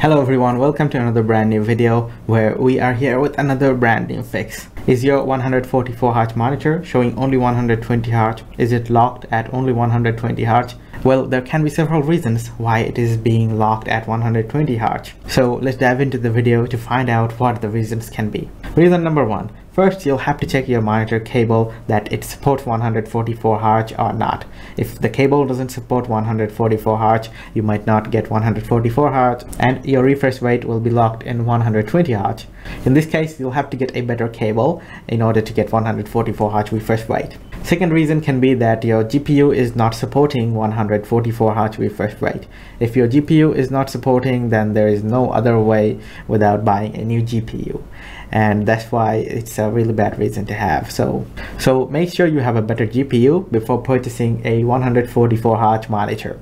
Hello everyone, welcome to another brand new video where we are here with another brand new fix. Is your 144Hz monitor showing only 120Hz? Is it locked at only 120Hz? Well, there can be several reasons why it is being locked at 120Hz. So let's dive into the video to find out what the reasons can be. Reason number one. First, you'll have to check your monitor cable that it supports 144Hz or not. If the cable doesn't support 144Hz, you might not get 144Hz and your refresh rate will be locked in 120Hz. In this case, you'll have to get a better cable in order to get 144Hz refresh rate. Second reason can be that your GPU is not supporting 144Hz refresh rate. If your GPU is not supporting, then there is no other way without buying a new GPU. And that's why it's a really bad reason to have. So make sure you have a better GPU before purchasing a 144Hz monitor.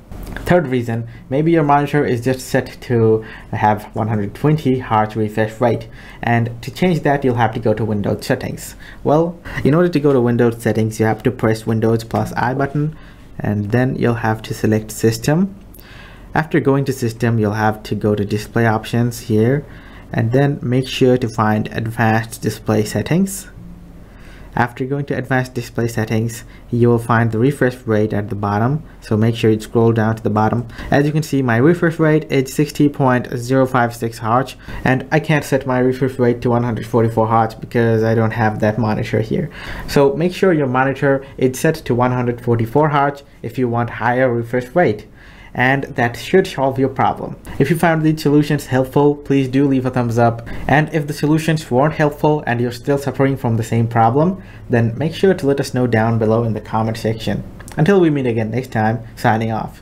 Third reason, maybe your monitor is just set to have 120Hz refresh rate, and to change that you'll have to go to Windows settings. Well, in order to go to Windows settings, you have to press Windows plus I button, and then you'll have to select system. After going to system, you'll have to go to display options here, and then make sure to find advanced display settings. After going to advanced display settings, you will find the refresh rate at the bottom, so make sure you scroll down to the bottom. As you can see, my refresh rate is 60.056Hz, and I can't set my refresh rate to 144Hz because I don't have that monitor here. So make sure your monitor is set to 144Hz if you want higher refresh rate. And that should solve your problem. If you found these solutions helpful, please do leave a thumbs up. And if the solutions weren't helpful and you're still suffering from the same problem, then make sure to let us know down below in the comment section. Until we meet again next time, signing off.